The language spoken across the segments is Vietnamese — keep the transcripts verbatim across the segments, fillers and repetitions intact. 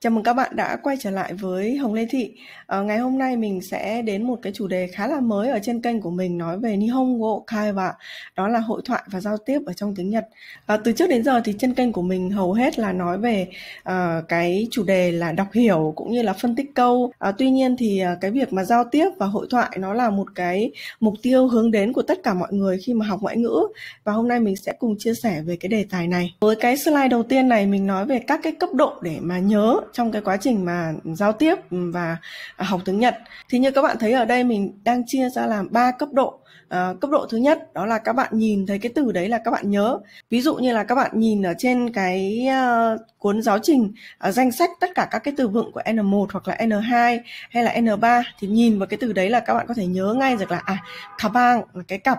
Chào mừng các bạn đã quay trở lại với Hồng Lê Thị. À, ngày hôm nay mình sẽ đến một cái chủ đề khá là mới ở trên kênh của mình, nói về Nihongo Kaiwa, đó là hội thoại và giao tiếp ở trong tiếng Nhật. À, từ trước đến giờ thì trên kênh của mình hầu hết là nói về à, cái chủ đề là đọc hiểu cũng như là phân tích câu. À, tuy nhiên thì à, cái việc mà giao tiếp và hội thoại nó là một cái mục tiêu hướng đến của tất cả mọi người khi mà học ngoại ngữ, và hôm nay mình sẽ cùng chia sẻ về cái đề tài này. Với cái slide đầu tiên này mình nói về các cái cấp độ để mà nhớ trong cái quá trình mà giao tiếp và học tiếng Nhật. Thì như các bạn thấy ở đây mình đang chia ra làm ba cấp độ. À, cấp độ thứ nhất đó là các bạn nhìn thấy cái từ đấy là các bạn nhớ. Ví dụ như là các bạn nhìn ở trên cái uh, cuốn giáo trình uh, danh sách tất cả các cái từ vựng của N một hoặc là N hai hay là N ba, thì nhìn vào cái từ đấy là các bạn có thể nhớ ngay được là à, kabang là cái cặp,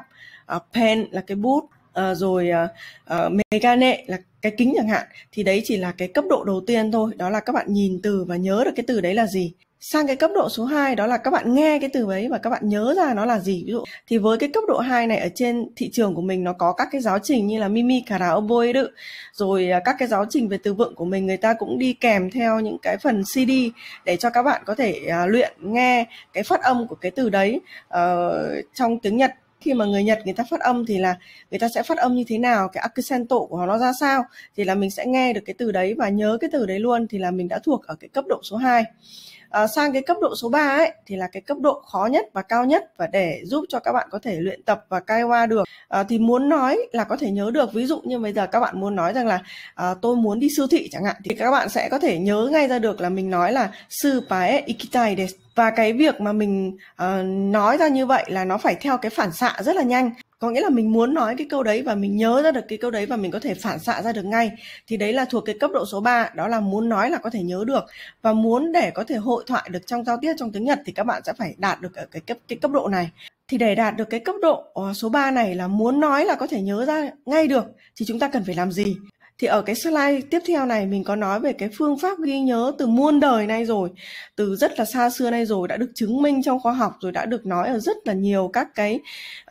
uh, pen là cái bút, uh, rồi uh, uh, megane là cái kính chẳng hạn. Thì đấy chỉ là cái cấp độ đầu tiên thôi, đó là các bạn nhìn từ và nhớ được cái từ đấy là gì. Sang cái cấp độ số hai đó là các bạn nghe cái từ đấy và các bạn nhớ ra nó là gì. Ví dụ thì với cái cấp độ hai này ở trên thị trường của mình nó có các cái giáo trình như là Mimi Kara Oboeru, rồi các cái giáo trình về từ vựng của mình người ta cũng đi kèm theo những cái phần xê đê để cho các bạn có thể uh, luyện nghe cái phát âm của cái từ đấy uh, trong tiếng Nhật. Khi mà người Nhật người ta phát âm thì là người ta sẽ phát âm như thế nào, cái accento của họ nó ra sao, thì là mình sẽ nghe được cái từ đấy và nhớ cái từ đấy luôn, thì là mình đã thuộc ở cái cấp độ số hai. À, sang cái cấp độ số ba ấy thì là cái cấp độ khó nhất và cao nhất, và để giúp cho các bạn có thể luyện tập và kaiwa được. À, thì muốn nói là có thể nhớ được, ví dụ như bây giờ các bạn muốn nói rằng là à, tôi muốn đi siêu thị chẳng hạn, thì các bạn sẽ có thể nhớ ngay ra được là mình nói là sư pae ikitai desu. Và cái việc mà mình uh, nói ra như vậy là nó phải theo cái phản xạ rất là nhanh. Có nghĩa là mình muốn nói cái câu đấy và mình nhớ ra được cái câu đấy và mình có thể phản xạ ra được ngay. Thì đấy là thuộc cái cấp độ số ba, đó là muốn nói là có thể nhớ được. Và muốn để có thể hội thoại được trong giao tiếp trong tiếng Nhật thì các bạn sẽ phải đạt được ở cái cấp, cái cấp độ này. Thì để đạt được cái cấp độ số ba này là muốn nói là có thể nhớ ra ngay được, thì chúng ta cần phải làm gì? Thì ở cái slide tiếp theo này mình có nói về cái phương pháp ghi nhớ từ muôn đời nay rồi, từ rất là xa xưa nay rồi, đã được chứng minh trong khoa học rồi, đã được nói ở rất là nhiều các cái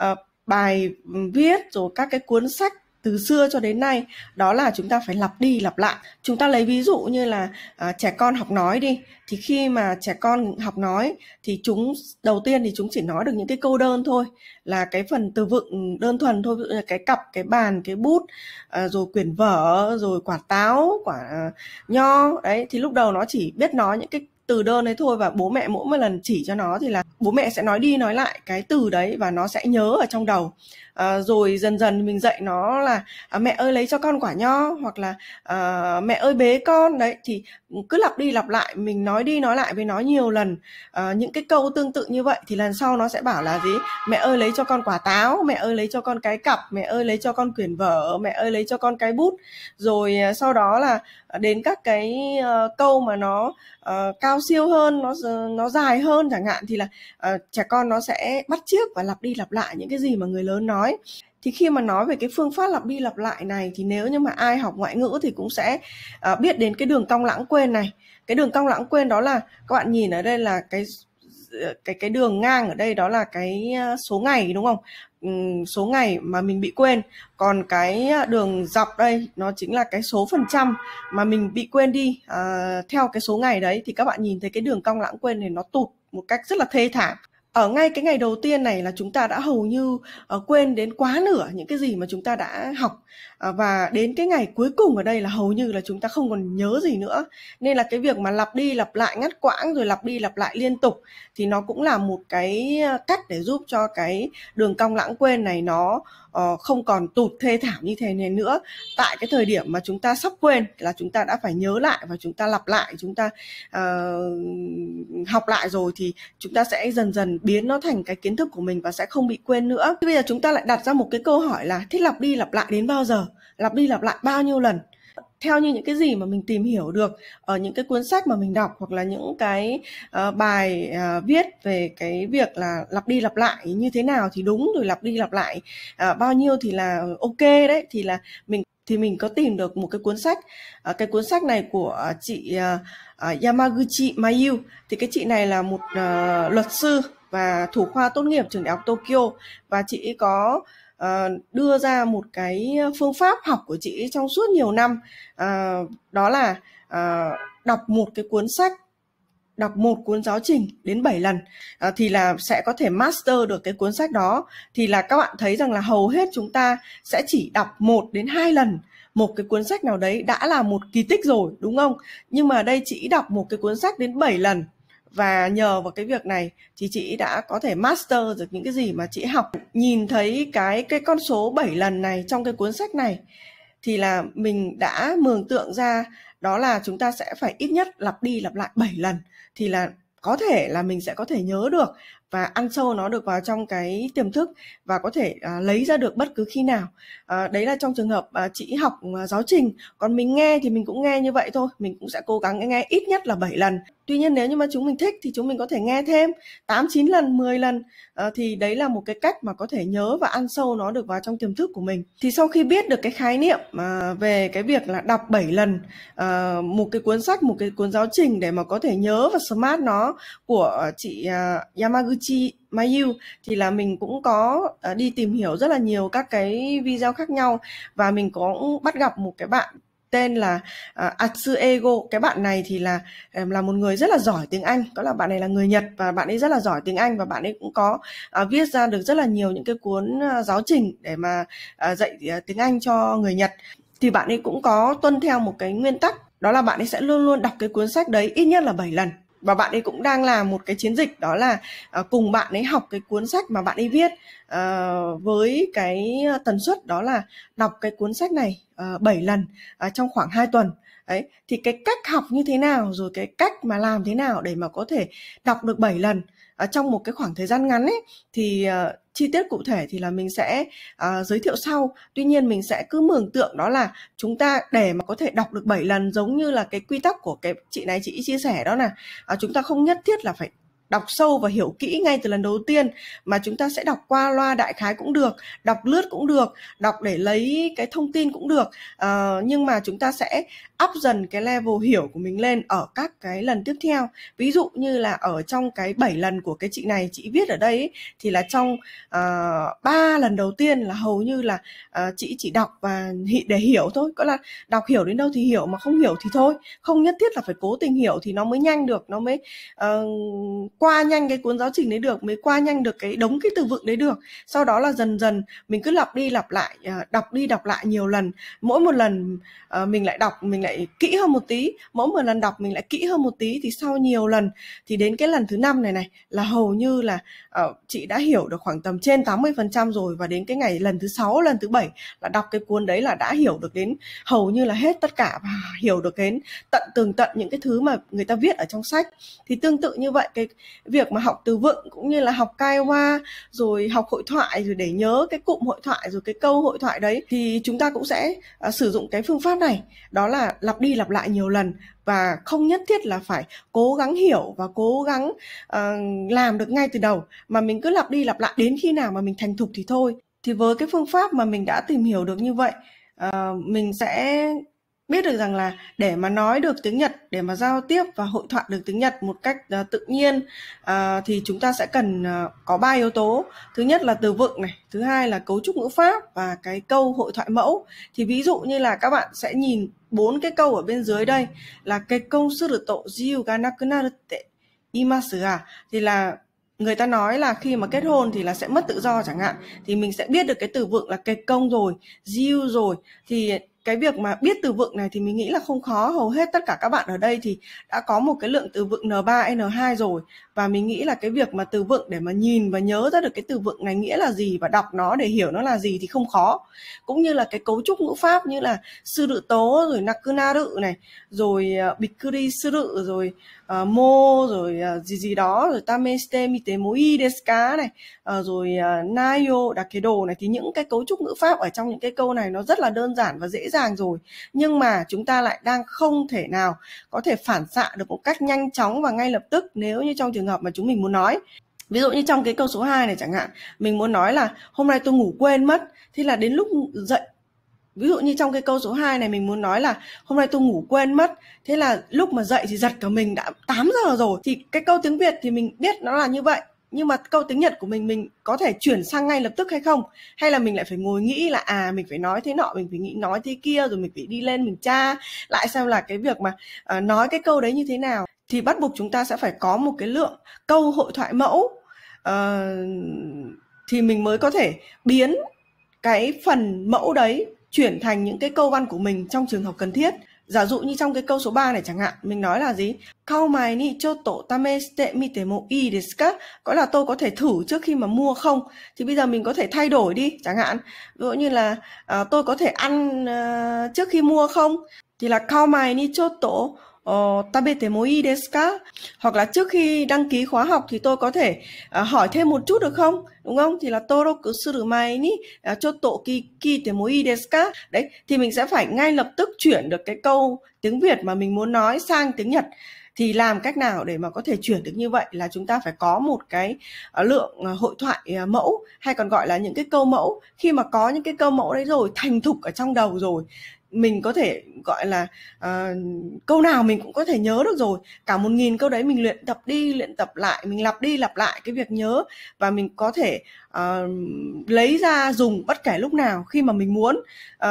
uh, bài viết rồi các cái cuốn sách từ xưa cho đến nay. Đó là chúng ta phải lặp đi lặp lại. Chúng ta lấy ví dụ như là à, trẻ con học nói đi. Thì khi mà trẻ con học nói thì chúng đầu tiên thì chúng chỉ nói được những cái câu đơn thôi, là cái phần từ vựng đơn thuần thôi, ví dụ như cái cặp, cái bàn, cái bút, à, rồi quyển vở, rồi quả táo, quả nho đấy. Thì lúc đầu nó chỉ biết nói những cái từ đơn đấy thôi, và bố mẹ mỗi một lần chỉ cho nó thì là bố mẹ sẽ nói đi nói lại cái từ đấy và nó sẽ nhớ ở trong đầu. À, rồi dần dần mình dạy nó là à, mẹ ơi lấy cho con quả nho, hoặc là à, mẹ ơi bế con đấy, thì cứ lặp đi lặp lại, mình nói đi nói lại với nó nhiều lần à, những cái câu tương tự như vậy, thì lần sau nó sẽ bảo là gì, mẹ ơi lấy cho con quả táo, mẹ ơi lấy cho con cái cặp, mẹ ơi lấy cho con quyển vở, mẹ ơi lấy cho con cái bút. Rồi sau đó là đến các cái uh, câu mà nó uh, cao siêu hơn, nó nó dài hơn chẳng hạn, thì là uh, trẻ con nó sẽ bắt chước và lặp đi lặp lại những cái gì mà người lớn nói. Thì khi mà nói về cái phương pháp lặp đi lặp lại này thì nếu như mà ai học ngoại ngữ thì cũng sẽ uh, biết đến cái đường cong lãng quên này. Cái đường cong lãng quên đó là các bạn nhìn ở đây là cái cái cái đường ngang ở đây đó là cái số ngày, đúng không? Số ngày mà mình bị quên. Còn cái đường dọc đây nó chính là cái số phần trăm mà mình bị quên đi à, theo cái số ngày đấy. Thì các bạn nhìn thấy cái đường cong lãng quên này nó tụt một cách rất là thê thảm. Ở ngay cái ngày đầu tiên này là chúng ta đã hầu như uh, quên đến quá nửa những cái gì mà chúng ta đã học. Uh, và đến cái ngày cuối cùng ở đây là hầu như là chúng ta không còn nhớ gì nữa. Nên là cái việc mà lặp đi lặp lại ngắt quãng rồi lặp đi lặp lại liên tục thì nó cũng là một cái cách để giúp cho cái đường cong lãng quên này nó uh, không còn tụt thê thảm như thế này nữa. Tại cái thời điểm mà chúng ta sắp quên là chúng ta đã phải nhớ lại và chúng ta lặp lại, chúng ta uh, học lại rồi thì chúng ta sẽ dần dần biến nó thành cái kiến thức của mình và sẽ không bị quên nữa. Bây giờ chúng ta lại đặt ra một cái câu hỏi là thế lặp đi lặp lại đến bao giờ? Lặp đi lặp lại bao nhiêu lần? Theo như những cái gì mà mình tìm hiểu được ở những cái cuốn sách mà mình đọc, hoặc là những cái uh, bài uh, viết về cái việc là lặp đi lặp lại như thế nào thì đúng, rồi lặp đi lặp lại uh, bao nhiêu thì là ok đấy, thì là mình thì mình có tìm được một cái cuốn sách. Uh, cái cuốn sách này của chị uh, uh, Yamaguchi Mayu. Thì cái chị này là một uh, luật sư và thủ khoa tốt nghiệp trường đại học Tokyo, và chị có uh, đưa ra một cái phương pháp học của chị trong suốt nhiều năm, uh, đó là uh, đọc một cái cuốn sách, đọc một cuốn giáo trình đến bảy lần à, thì là sẽ có thể master được cái cuốn sách đó. Thì là các bạn thấy rằng là hầu hết chúng ta sẽ chỉ đọc một đến hai lần một cái cuốn sách nào đấy đã là một kỳ tích rồi, đúng không? Nhưng mà đây chị đọc một cái cuốn sách đến bảy lần, và nhờ vào cái việc này thì chị đã có thể master được những cái gì mà chị học. Nhìn thấy cái cái con số bảy lần này trong cái cuốn sách này thì là mình đã mường tượng ra đó là chúng ta sẽ phải ít nhất lặp đi lặp lại bảy lần, thì là có thể là mình sẽ có thể nhớ được và ăn sâu nó được vào trong cái tiềm thức và có thể à, lấy ra được bất cứ khi nào. À, đấy là trong trường hợp à, chị học à, giáo trình, còn mình nghe thì mình cũng nghe như vậy thôi, mình cũng sẽ cố gắng nghe ít nhất là bảy lần. Tuy nhiên nếu như mà chúng mình thích thì chúng mình có thể nghe thêm tám, chín lần, mười lần. À, thì đấy là một cái cách mà có thể nhớ và ăn sâu nó được vào trong tiềm thức của mình. Thì sau khi biết được cái khái niệm à, về cái việc là đọc bảy lần à, một cái cuốn sách, một cái cuốn giáo trình để mà có thể nhớ và smart nó của chị à, Yamaguchi Mayu, thì là mình cũng có à, đi tìm hiểu rất là nhiều các cái video khác nhau, và mình cũng bắt gặp một cái bạn tên là uh, Atsuego. Cái bạn này thì là là một người rất là giỏi tiếng Anh, đó là bạn này là người Nhật và bạn ấy rất là giỏi tiếng Anh, và bạn ấy cũng có uh, viết ra được rất là nhiều những cái cuốn uh, giáo trình để mà uh, dạy uh, tiếng Anh cho người Nhật. Thì bạn ấy cũng có tuân theo một cái nguyên tắc, đó là bạn ấy sẽ luôn luôn đọc cái cuốn sách đấy ít nhất là bảy lần. Và bạn ấy cũng đang làm một cái chiến dịch, đó là cùng bạn ấy học cái cuốn sách mà bạn ấy viết với cái tần suất đó là đọc cái cuốn sách này bảy lần trong khoảng hai tuần. Đấy, thì cái cách học như thế nào, rồi cái cách mà làm thế nào để mà có thể đọc được bảy lần trong một cái khoảng thời gian ngắn ấy, thì uh, chi tiết cụ thể thì là mình sẽ uh, giới thiệu sau. Tuy nhiên mình sẽ cứ mường tượng đó là chúng ta để mà có thể đọc được bảy lần, giống như là cái quy tắc của cái chị này chị chia sẻ, đó là uh, chúng ta không nhất thiết là phải đọc sâu và hiểu kỹ ngay từ lần đầu tiên, mà chúng ta sẽ đọc qua loa đại khái cũng được, đọc lướt cũng được, đọc để lấy cái thông tin cũng được. Uh, nhưng mà chúng ta sẽ up dần cái level hiểu của mình lên ở các cái lần tiếp theo. Ví dụ như là ở trong cái bảy lần của cái chị này chị viết ở đây ấy, thì là trong uh, ba lần đầu tiên là hầu như là uh, chị chỉ đọc và để hiểu thôi, có là đọc hiểu đến đâu thì hiểu, mà không hiểu thì thôi, không nhất thiết là phải cố tình hiểu thì nó mới nhanh được, nó mới uh, qua nhanh cái cuốn giáo trình đấy được, mới qua nhanh được cái đống cái từ vựng đấy được. Sau đó là dần dần mình cứ lặp đi lặp lại, đọc đi đọc lại nhiều lần, mỗi một lần mình lại đọc mình lại kỹ hơn một tí, mỗi một lần đọc mình lại kỹ hơn một tí, thì sau nhiều lần thì đến cái lần thứ năm này này là hầu như là uh, chị đã hiểu được khoảng tầm trên tám mươi phần trăm rồi, và đến cái ngày lần thứ sáu, lần thứ bảy là đọc cái cuốn đấy là đã hiểu được đến hầu như là hết tất cả, và hiểu được đến tận tường tận những cái thứ mà người ta viết ở trong sách. Thì tương tự như vậy, cái việc mà học từ vựng cũng như là học Kaiwa, rồi học hội thoại, rồi để nhớ cái cụm hội thoại, rồi cái câu hội thoại đấy, thì chúng ta cũng sẽ uh, sử dụng cái phương pháp này, đó là lặp đi lặp lại nhiều lần và không nhất thiết là phải cố gắng hiểu và cố gắng uh, làm được ngay từ đầu, mà mình cứ lặp đi lặp lại đến khi nào mà mình thành thục thì thôi. Thì với cái phương pháp mà mình đã tìm hiểu được như vậy, uh, mình sẽ biết được rằng là để mà nói được tiếng Nhật, để mà giao tiếp và hội thoại được tiếng Nhật một cách uh, tự nhiên uh, thì chúng ta sẽ cần uh, có ba yếu tố. Thứ nhất là từ vựng này, thứ hai là cấu trúc ngữ pháp và cái câu hội thoại mẫu. Thì ví dụ như là các bạn sẽ nhìn bốn cái câu ở bên dưới đây là cái câu suru to jiu ga nakunarute imasu ga, thì là người ta nói là khi mà kết hôn thì là sẽ mất tự do chẳng hạn, thì mình sẽ biết được cái từ vựng là cái công rồi, jiu rồi. Thì cái việc mà biết từ vựng này thì mình nghĩ là không khó, hầu hết tất cả các bạn ở đây thì đã có một cái lượng từ vựng N ba, N hai rồi, và mình nghĩ là cái việc mà từ vựng để mà nhìn và nhớ ra được cái từ vựng này nghĩa là gì và đọc nó để hiểu nó là gì thì không khó. Cũng như là cái cấu trúc ngữ pháp như là suru tố, rồi nakunaru này, rồi uh, bikuri suru, rồi uh, mo, rồi uh, gì gì đó, rồi tameshite mite mo ii desu ka này, uh, rồi uh, nayo dakedo này. Thì những cái cấu trúc ngữ pháp ở trong những cái câu này nó rất là đơn giản và dễ dàng rồi, nhưng mà chúng ta lại đang không thể nào có thể phản xạ được một cách nhanh chóng và ngay lập tức nếu như trong trường hợp mà chúng mình muốn nói. Ví dụ như trong cái câu số hai này chẳng hạn, mình muốn nói là hôm nay tôi ngủ quên mất, thế là đến lúc dậy, ví dụ như trong cái câu số hai này mình muốn nói là hôm nay tôi ngủ quên mất, thế là lúc mà dậy thì giật cả mình, đã tám giờ rồi. Thì cái câu tiếng Việt thì mình biết nó là như vậy, nhưng mà câu tiếng Nhật của mình mình có thể chuyển sang ngay lập tức hay không, hay là mình lại phải ngồi nghĩ là à mình phải nói thế nọ, mình phải nghĩ nói thế kia, rồi mình phải đi lên mình tra lại xem là cái việc mà uh, nói cái câu đấy như thế nào. Thì bắt buộc chúng ta sẽ phải có một cái lượng câu hội thoại mẫu uh, thì mình mới có thể biến cái phần mẫu đấy chuyển thành những cái câu văn của mình trong trường hợp cần thiết. Giả dụ như trong cái câu số ba này chẳng hạn, mình nói là gì? Kaumae ni chotto tameshite mite mo ii desu ka? Có là tôi có thể thử trước khi mà mua không? Thì bây giờ mình có thể thay đổi đi chẳng hạn. Ví dụ như là à, tôi có thể ăn uh, trước khi mua không? Thì là kaumae ni chotto tabete mo ii desu ka? Hoặc là trước khi đăng ký khóa học thì tôi có thể uh, hỏi thêm một chút được không? Đúng không? Thì là toroku suru mai ni chotto kikite mo ii desu ka? Đấy, thì mình sẽ phải ngay lập tức chuyển được cái câu tiếng Việt mà mình muốn nói sang tiếng Nhật. Thì làm cách nào để mà có thể chuyển được như vậy là chúng ta phải có một cái lượng hội thoại mẫu, hay còn gọi là những cái câu mẫu. Khi mà có những cái câu mẫu đấy rồi, thành thục ở trong đầu rồi, mình có thể gọi là uh, câu nào mình cũng có thể nhớ được rồi. Cả một nghìn câu đấy mình luyện tập đi, luyện tập lại, mình lặp đi lặp lại cái việc nhớ. Và mình có thể uh, lấy ra dùng bất kể lúc nào khi mà mình muốn.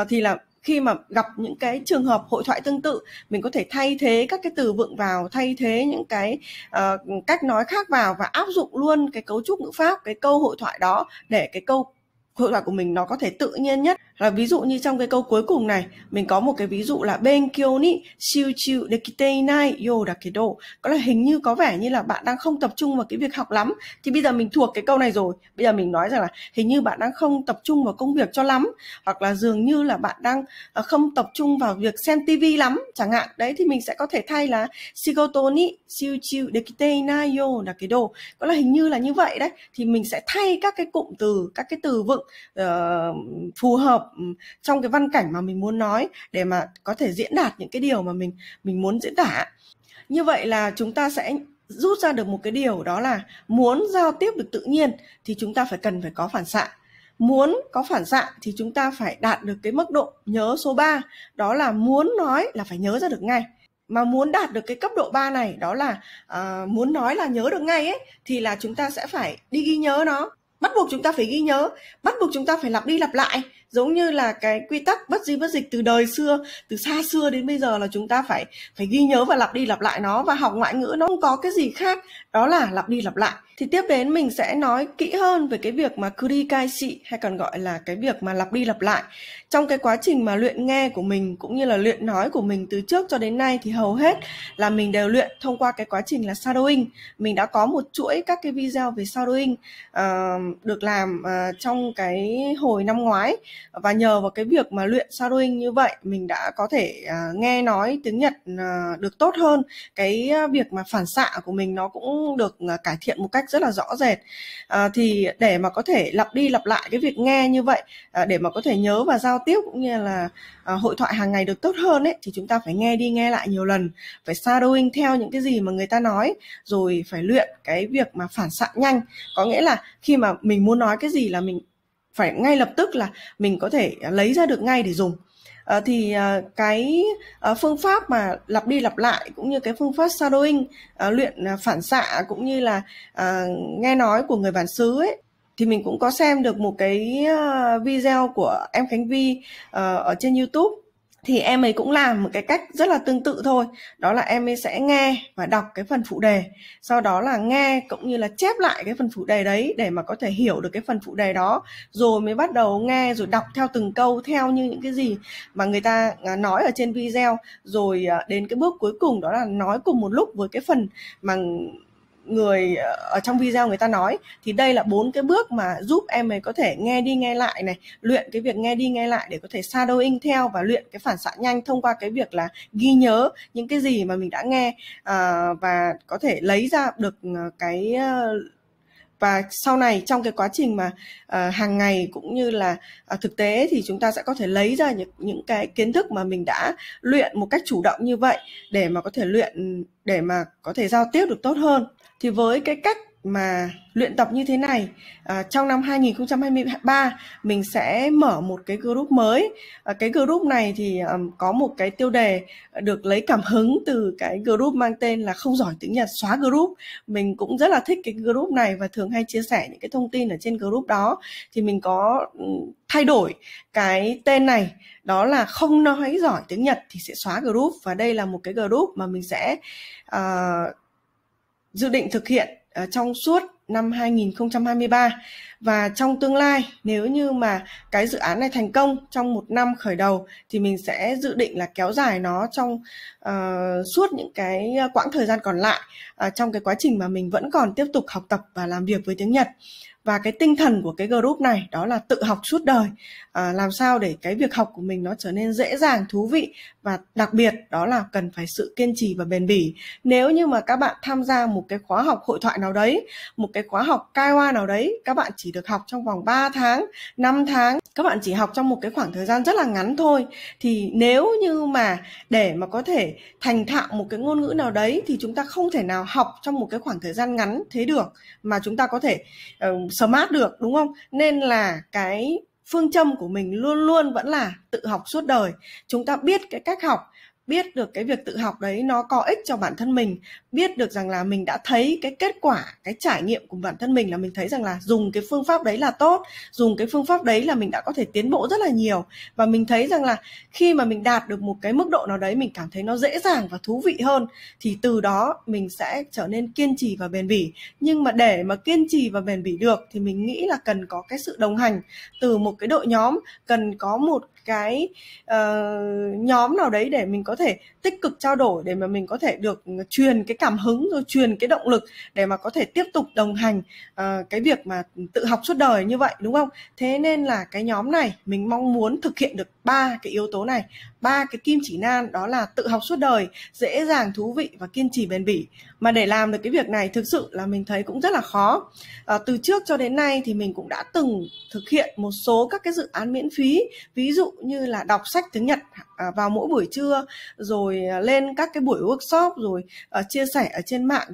Uh, thì là khi mà gặp những cái trường hợp hội thoại tương tự, mình có thể thay thế các cái từ vựng vào, thay thế những cái uh, cách nói khác vào và áp dụng luôn cái cấu trúc ngữ pháp, cái câu hội thoại đó để cái câu hội thoại của mình nó có thể tự nhiên nhất. Là ví dụ như trong cái câu cuối cùng này, mình có một cái ví dụ là Benkyou ni shiuchu dekite inai yo da kedo. Có là hình như có vẻ như là bạn đang không tập trung vào cái việc học lắm. Thì bây giờ mình thuộc cái câu này rồi, bây giờ mình nói rằng là hình như bạn đang không tập trung vào công việc cho lắm, hoặc là dường như là bạn đang không tập trung vào việc xem tivi lắm chẳng hạn. Đấy thì mình sẽ có thể thay là shigoto ni shiuchu dekite inai yo da kedo. Có là hình như là như vậy đấy. Thì mình sẽ thay các cái cụm từ, các cái từ vựng uh, phù hợp trong cái văn cảnh mà mình muốn nói để mà có thể diễn đạt những cái điều mà mình mình muốn diễn tả. Như vậy là chúng ta sẽ rút ra được một cái điều, đó là muốn giao tiếp được tự nhiên thì chúng ta phải cần phải có phản xạ. Muốn có phản xạ thì chúng ta phải đạt được cái mức độ nhớ số ba, đó là muốn nói là phải nhớ ra được ngay. Mà muốn đạt được cái cấp độ ba này, đó là uh, muốn nói là nhớ được ngay ấy, thì là chúng ta sẽ phải đi ghi nhớ nó. Bắt buộc chúng ta phải ghi nhớ, bắt buộc chúng ta phải lặp đi lặp lại. Giống như là cái quy tắc bất di bất dịch từ đời xưa, từ xa xưa đến bây giờ là chúng ta phải phải ghi nhớ và lặp đi lặp lại nó. Và học ngoại ngữ nó không có cái gì khác, đó là lặp đi lặp lại. Thì tiếp đến mình sẽ nói kỹ hơn về cái việc mà kurikaeshi, hay còn gọi là cái việc mà lặp đi lặp lại. Trong cái quá trình mà luyện nghe của mình cũng như là luyện nói của mình từ trước cho đến nay thì hầu hết là mình đều luyện thông qua cái quá trình là shadowing. Mình đã có một chuỗi các cái video về shadowing uh, được làm uh, trong cái hồi năm ngoái. Và nhờ vào cái việc mà luyện shadowing như vậy, mình đã có thể uh, nghe nói tiếng Nhật uh, được tốt hơn. Cái uh, việc mà phản xạ của mình nó cũng được uh, cải thiện một cách rất là rõ rệt. uh, Thì để mà có thể lặp đi lặp lại cái việc nghe như vậy, uh, để mà có thể nhớ và giao tiếp cũng như là uh, hội thoại hàng ngày được tốt hơn ấy, thì chúng ta phải nghe đi nghe lại nhiều lần, phải shadowing theo những cái gì mà người ta nói, rồi phải luyện cái việc mà phản xạ nhanh. Có nghĩa là khi mà mình muốn nói cái gì là mình phải ngay lập tức là mình có thể lấy ra được ngay để dùng. À, thì à, cái à, phương pháp mà lặp đi lặp lại cũng như cái phương pháp shadowing, à, luyện à, phản xạ cũng như là à, nghe nói của người bản xứ ấy, thì mình cũng có xem được một cái à, video của em Khánh Vy à, ở trên YouTube. Thì em ấy cũng làm một cái cách rất là tương tự thôi. Đó là em ấy sẽ nghe và đọc cái phần phụ đề, sau đó là nghe cũng như là chép lại cái phần phụ đề đấy để mà có thể hiểu được cái phần phụ đề đó, rồi mới bắt đầu nghe rồi đọc theo từng câu theo như những cái gì mà người ta nói ở trên video. Rồi đến cái bước cuối cùng, đó là nói cùng một lúc với cái phần mà người ở trong video người ta nói. Thì đây là bốn cái bước mà giúp em ấy có thể nghe đi nghe lại này, luyện cái việc nghe đi nghe lại để có thể shadowing theo, và luyện cái phản xạ nhanh thông qua cái việc là ghi nhớ những cái gì mà mình đã nghe à, và có thể lấy ra được cái. Và sau này trong cái quá trình mà uh, hàng ngày cũng như là uh, thực tế thì chúng ta sẽ có thể lấy ra những, những cái kiến thức mà mình đã luyện một cách chủ động như vậy để mà có thể luyện, để mà có thể giao tiếp được tốt hơn. Thì với cái cách mà luyện tập như thế này. À, trong năm hai nghìn không trăm hai mươi ba mình sẽ mở một cái group mới. À, cái group này thì um, có một cái tiêu đề được lấy cảm hứng từ cái group mang tên là Không Giỏi Tiếng Nhật Xóa Group. Mình cũng rất là thích cái group này và thường hay chia sẻ những cái thông tin ở trên group đó. Thì mình có thay đổi cái tên này, đó là Không Nói Giỏi Tiếng Nhật thì sẽ xóa group. Và đây là một cái group mà mình sẽ uh, dự định thực hiện trong suốt năm hai nghìn không trăm hai mươi ba. Và trong tương lai, nếu như mà cái dự án này thành công trong một năm khởi đầu thì mình sẽ dự định là kéo dài nó trong uh, suốt những cái quãng thời gian còn lại, uh, trong cái quá trình mà mình vẫn còn tiếp tục học tập và làm việc với tiếng Nhật. Và cái tinh thần của cái group này đó là tự học suốt đời, à, làm sao để cái việc học của mình nó trở nên dễ dàng, thú vị, và đặc biệt đó là cần phải sự kiên trì và bền bỉ. Nếu như mà các bạn tham gia một cái khóa học hội thoại nào đấy, một cái khóa học Kaiwa nào đấy, các bạn chỉ được học trong vòng ba tháng, năm tháng, các bạn chỉ học trong một cái khoảng thời gian rất là ngắn thôi. Thì nếu như mà để mà có thể thành thạo một cái ngôn ngữ nào đấy thì chúng ta không thể nào học trong một cái khoảng thời gian ngắn thế được, mà chúng ta có thể uh, smart được, đúng không? Nên là cái phương châm của mình luôn luôn vẫn là tự học suốt đời. Chúng ta biết cái cách học, biết được cái việc tự học đấy nó có ích cho bản thân mình, biết được rằng là mình đã thấy cái kết quả, cái trải nghiệm của bản thân mình là mình thấy rằng là dùng cái phương pháp đấy là tốt, dùng cái phương pháp đấy là mình đã có thể tiến bộ rất là nhiều. Và mình thấy rằng là khi mà mình đạt được một cái mức độ nào đấy mình cảm thấy nó dễ dàng và thú vị hơn, thì từ đó mình sẽ trở nên kiên trì và bền bỉ. Nhưng mà để mà kiên trì và bền bỉ được thì mình nghĩ là cần có cái sự đồng hành từ một cái đội nhóm, cần có một cái uh, nhóm nào đấy để mình có thể tích cực trao đổi, để mà mình có thể được truyền cái cảm hứng, rồi truyền cái động lực để mà có thể tiếp tục đồng hành uh, cái việc mà tự học suốt đời như vậy, đúng không? Thế nên là cái nhóm này mình mong muốn thực hiện được ba cái yếu tố này, ba cái kim chỉ nan, đó là tự học suốt đời, dễ dàng, thú vị và kiên trì bền bỉ. Mà để làm được cái việc này thực sự là mình thấy cũng rất là khó. À, từ trước cho đến nay thì mình cũng đã từng thực hiện một số các cái dự án miễn phí, ví dụ như là đọc sách tiếng Nhật vào mỗi buổi trưa, rồi lên các cái buổi workshop, rồi chia sẻ ở trên mạng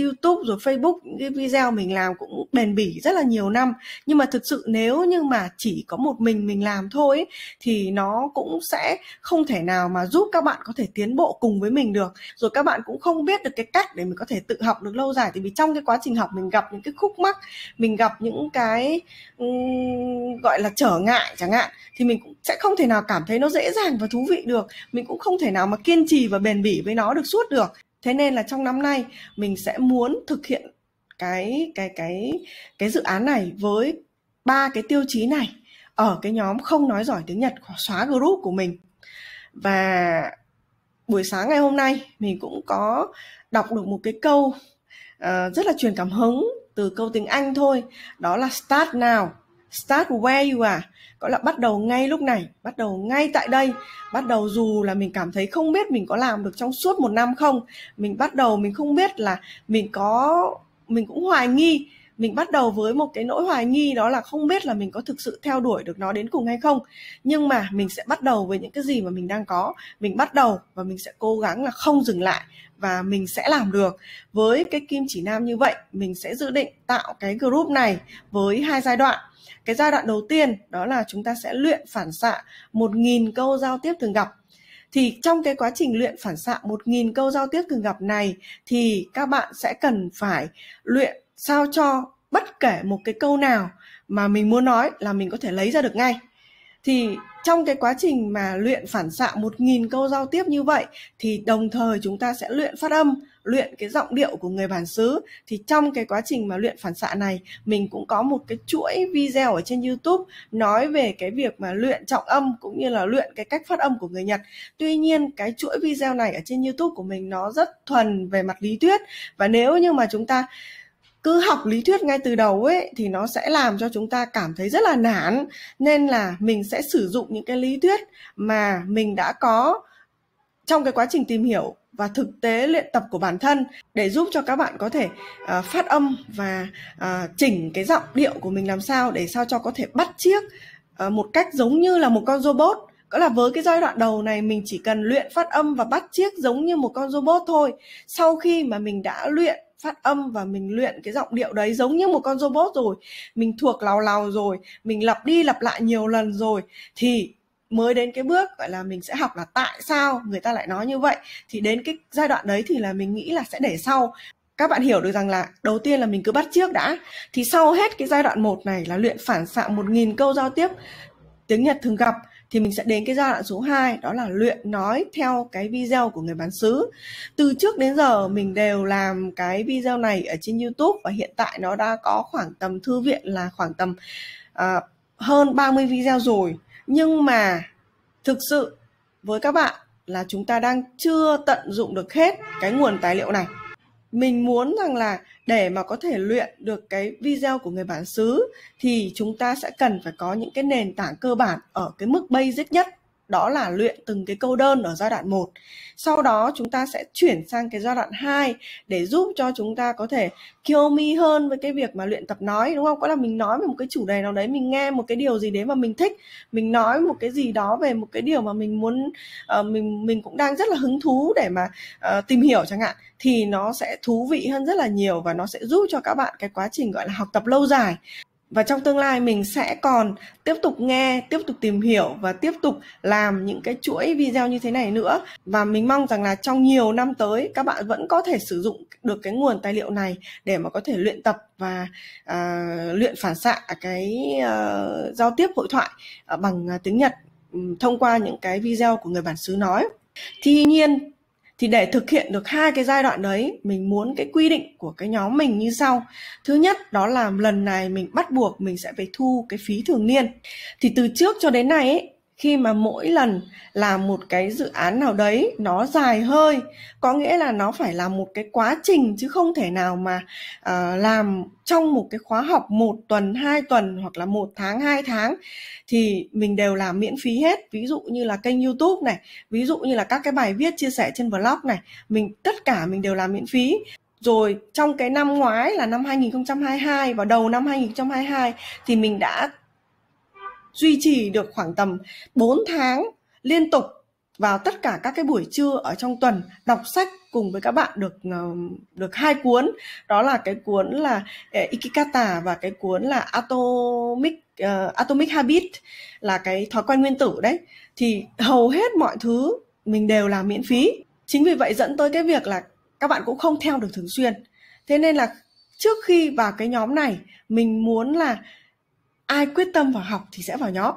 YouTube, rồi Facebook, những cái video mình làm cũng bền bỉ rất là nhiều năm. Nhưng mà thực sự nếu như mà chỉ có một mình mình làm thôi ấy, thì nó cũng sẽ không thể nào mà giúp các bạn có thể tiến bộ cùng với mình được. Rồi các bạn cũng không biết được cái cách để mình có thể tự học được lâu dài. Thì vì trong cái quá trình học mình gặp những cái khúc mắc, mình gặp những cái um, gọi là trở ngại chẳng hạn, thì mình cũng sẽ không thể nào cảm thấy nó dễ dàng và thú vị được. Mình cũng không thể nào mà kiên trì và bền bỉ với nó được suốt được. Thế nên là trong năm nay mình sẽ muốn thực hiện cái cái cái cái dự án này với ba cái tiêu chí này ở cái nhóm Không Nói Giỏi Tiếng Nhật Xóa Group của mình. Và buổi sáng ngày hôm nay mình cũng có đọc được một cái câu uh, rất là truyền cảm hứng từ câu tiếng Anh thôi, đó là start now, start where you are, gọi là bắt đầu ngay lúc này, bắt đầu ngay tại đây, bắt đầu dù là mình cảm thấy không biết mình có làm được trong suốt một năm không, mình bắt đầu mình không biết là mình có, mình cũng hoài nghi. Mình bắt đầu với một cái nỗi hoài nghi, đó là không biết là mình có thực sự theo đuổi được nó đến cùng hay không. Nhưng mà mình sẽ bắt đầu với những cái gì mà mình đang có. Mình bắt đầu và mình sẽ cố gắng là không dừng lại, và mình sẽ làm được. Với cái kim chỉ nam như vậy, mình sẽ dự định tạo cái group này với hai giai đoạn. Cái giai đoạn đầu tiên đó là chúng ta sẽ luyện phản xạ một nghìn câu giao tiếp thường gặp. Thì trong cái quá trình luyện phản xạ một nghìn câu giao tiếp thường gặp này thì các bạn sẽ cần phải luyện sao cho bất kể một cái câu nào mà mình muốn nói là mình có thể lấy ra được ngay. Thì trong cái quá trình mà luyện phản xạ một nghìn câu giao tiếp như vậy thì đồng thời chúng ta sẽ luyện phát âm, luyện cái giọng điệu của người bản xứ. Thì trong cái quá trình mà luyện phản xạ này, mình cũng có một cái chuỗi video ở trên YouTube nói về cái việc mà luyện trọng âm cũng như là luyện cái cách phát âm của người Nhật. Tuy nhiên cái chuỗi video này ở trên YouTube của mình nó rất thuần về mặt lý thuyết, và nếu như mà chúng ta cứ học lý thuyết ngay từ đầu ấy thì nó sẽ làm cho chúng ta cảm thấy rất là nản. Nên là mình sẽ sử dụng những cái lý thuyết mà mình đã có trong cái quá trình tìm hiểu và thực tế luyện tập của bản thân để giúp cho các bạn có thể uh, phát âm và uh, chỉnh cái giọng điệu của mình làm sao để sao cho có thể bắt chước uh, một cách giống như là một con robot. Đó là với cái giai đoạn đầu này mình chỉ cần luyện phát âm và bắt chước giống như một con robot thôi. Sau khi mà mình đã luyện phát âm và mình luyện cái giọng điệu đấy giống như một con robot rồi, mình thuộc lào lào rồi, mình lặp đi lặp lại nhiều lần rồi, thì mới đến cái bước gọi là mình sẽ học là tại sao người ta lại nói như vậy. Thì đến cái giai đoạn đấy thì là mình nghĩ là sẽ để sau. Các bạn hiểu được rằng là đầu tiên là mình cứ bắt chước đã. Thì sau hết cái giai đoạn một này là luyện phản xạ một nghìn câu giao tiếp tiếng Nhật thường gặp, thì mình sẽ đến cái giai đoạn số hai, đó là luyện nói theo cái video của người bán xứ. Từ trước đến giờ mình đều làm cái video này ở trên YouTube, và hiện tại nó đã có khoảng tầm thư viện là khoảng tầm uh, hơn ba mươi video rồi. Nhưng mà thực sự với các bạn là chúng ta đang chưa tận dụng được hết cái nguồn tài liệu này. Mình muốn rằng là để mà có thể luyện được cái video của người bản xứ thì chúng ta sẽ cần phải có những cái nền tảng cơ bản ở cái mức basic nhất, đó là luyện từng cái câu đơn ở giai đoạn một. Sau đó chúng ta sẽ chuyển sang cái giai đoạn hai để giúp cho chúng ta có thể kyomi hơn với cái việc mà luyện tập nói, đúng không? Có là mình nói về một cái chủ đề nào đấy, mình nghe một cái điều gì đấy mà mình thích, mình nói một cái gì đó về một cái điều mà mình muốn, uh, mình mình cũng đang rất là hứng thú để mà uh, tìm hiểu chẳng hạn, thì nó sẽ thú vị hơn rất là nhiều và nó sẽ giúp cho các bạn cái quá trình gọi là học tập lâu dài. Và trong tương lai mình sẽ còn tiếp tục nghe, tiếp tục tìm hiểu và tiếp tục làm những cái chuỗi video như thế này nữa. Và mình mong rằng là trong nhiều năm tới các bạn vẫn có thể sử dụng được cái nguồn tài liệu này để mà có thể luyện tập và uh, luyện phản xạ cái uh, giao tiếp hội thoại uh, bằng tiếng Nhật um, thông qua những cái video của người bản xứ nói. Tuy nhiên thì để thực hiện được hai cái giai đoạn đấy, mình muốn cái quy định của cái nhóm mình như sau. Thứ nhất, đó là lần này mình bắt buộc mình sẽ phải thu cái phí thường niên. Thì từ trước cho đến nay ấy, khi mà mỗi lần làm một cái dự án nào đấy nó dài hơi, có nghĩa là nó phải là một cái quá trình, chứ không thể nào mà uh, làm trong một cái khóa học một tuần, hai tuần hoặc là một tháng, hai tháng, thì mình đều làm miễn phí hết. Ví dụ như là kênh YouTube này, ví dụ như là các cái bài viết chia sẻ trên blog này, mình tất cả mình đều làm miễn phí. Rồi trong cái năm ngoái là năm hai nghìn không trăm hai mươi hai, vào đầu năm hai nghìn không trăm hai mươi hai thì mình đã duy trì được khoảng tầm bốn tháng liên tục vào tất cả các cái buổi trưa ở trong tuần, đọc sách cùng với các bạn được được hai cuốn, đó là cái cuốn là Ikigata và cái cuốn là Atomic uh, Atomic Habit, là cái thói quen nguyên tử đấy. Thì hầu hết mọi thứ mình đều làm miễn phí. Chính vì vậy dẫn tới cái việc là các bạn cũng không theo được thường xuyên. Thế nên là trước khi vào cái nhóm này, mình muốn là ai quyết tâm vào học thì sẽ vào nhóm.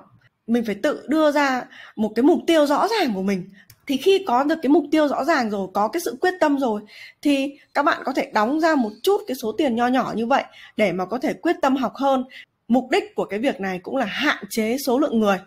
Mình phải tự đưa ra một cái mục tiêu rõ ràng của mình. Thì khi có được cái mục tiêu rõ ràng rồi, có cái sự quyết tâm rồi, thì các bạn có thể đóng ra một chút cái số tiền nho nhỏ như vậy để mà có thể quyết tâm học hơn. Mục đích của cái việc này cũng là hạn chế số lượng người.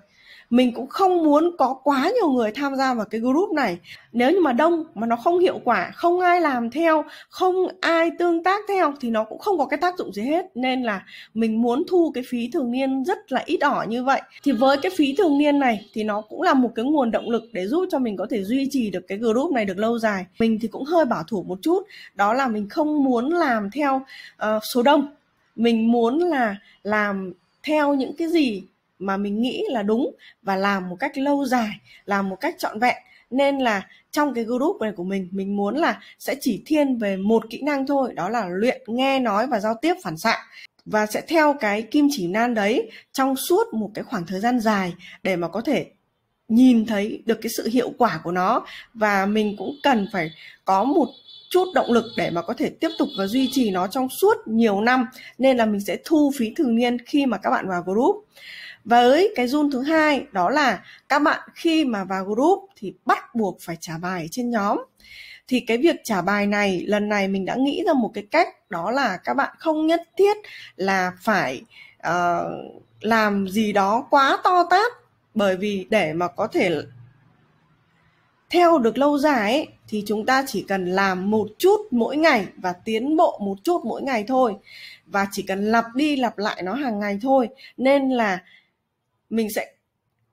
Mình cũng không muốn có quá nhiều người tham gia vào cái group này. Nếu như mà đông mà nó không hiệu quả, không ai làm theo, không ai tương tác theo thì nó cũng không có cái tác dụng gì hết. Nên là mình muốn thu cái phí thường niên rất là ít ỏi như vậy. Thì với cái phí thường niên này thì nó cũng là một cái nguồn động lực để giúp cho mình có thể duy trì được cái group này được lâu dài. Mình thì cũng hơi bảo thủ một chút, đó là mình không muốn làm theo uh, số đông. Mình muốn là làm theo những cái gì mà mình nghĩ là đúng và làm một cách lâu dài, làm một cách trọn vẹn. Nên là trong cái group này của mình, mình muốn là sẽ chỉ thiên về một kỹ năng thôi, đó là luyện nghe nói và giao tiếp phản xạ. Và sẽ theo cái kim chỉ nam đấy trong suốt một cái khoảng thời gian dài để mà có thể nhìn thấy được cái sự hiệu quả của nó. Và mình cũng cần phải có một chút động lực để mà có thể tiếp tục và duy trì nó trong suốt nhiều năm. Nên là mình sẽ thu phí thường niên khi mà các bạn vào group. Và với cái rule thứ hai, đó là các bạn khi mà vào group thì bắt buộc phải trả bài trên nhóm. Thì cái việc trả bài này, lần này mình đã nghĩ ra một cái cách, đó là các bạn không nhất thiết là phải uh, làm gì đó quá to tát. Bởi vì để mà có thể theo được lâu dài ấy, thì chúng ta chỉ cần làm một chút mỗi ngày và tiến bộ một chút mỗi ngày thôi. Và chỉ cần lặp đi lặp lại nó hàng ngày thôi. Nên là mình sẽ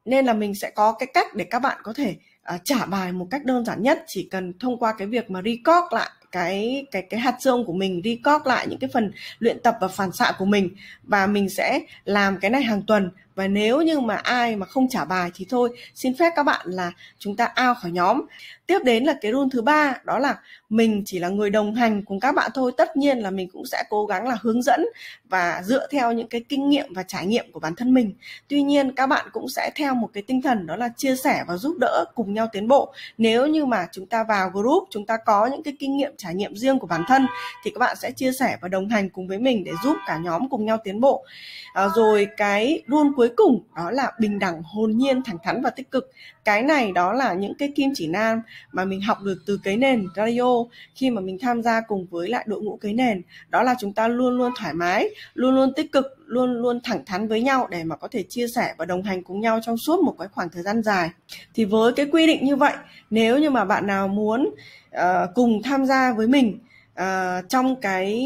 nên là mình sẽ có cái cách để các bạn có thể uh, trả bài một cách đơn giản nhất, chỉ cần thông qua cái việc mà record lại cái cái cái hạt dương của mình, record lại những cái phần luyện tập và phản xạ của mình. Và mình sẽ làm cái này hàng tuần Và nếu như mà ai mà không trả bài thì thôi, xin phép các bạn là chúng ta out khỏi nhóm. Tiếp đến là cái rule thứ ba, đó là mình chỉ là người đồng hành cùng các bạn thôi. Tất nhiên là mình cũng sẽ cố gắng là hướng dẫn và dựa theo những cái kinh nghiệm và trải nghiệm của bản thân mình. Tuy nhiên các bạn cũng sẽ theo một cái tinh thần đó là chia sẻ và giúp đỡ, cùng nhau tiến bộ. Nếu như mà chúng ta vào group, chúng ta có những cái kinh nghiệm trải nghiệm riêng của bản thân thì các bạn sẽ chia sẻ và đồng hành cùng với mình để giúp cả nhóm cùng nhau tiến bộ. À, rồi cái rule cuối cùng đó là bình đẳng, hồn nhiên, thẳng thắn và tích cực. Cái này đó là những cái kim chỉ nam mà mình học được từ Cái Nền Radio khi mà mình tham gia cùng với lại đội ngũ Cái Nền. Đó là chúng ta luôn luôn thoải mái, luôn luôn tích cực, luôn luôn thẳng thắn với nhau để mà có thể chia sẻ và đồng hành cùng nhau trong suốt một cái khoảng thời gian dài. Thì với cái quy định như vậy, nếu như mà bạn nào muốn uh, cùng tham gia với mình uh, trong cái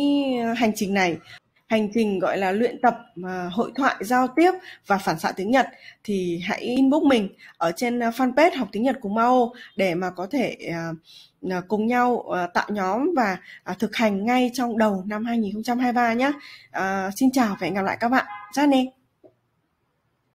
hành trình này, hành trình gọi là luyện tập hội thoại, giao tiếp và phản xạ tiếng Nhật, thì hãy inbox mình ở trên fanpage Học Tiếng Nhật Cùng Mao để mà có thể cùng nhau tạo nhóm và thực hành ngay trong đầu năm hai nghìn không trăm hai mươi ba nhé. Xin chào và hẹn gặp lại các bạn. Chào nè.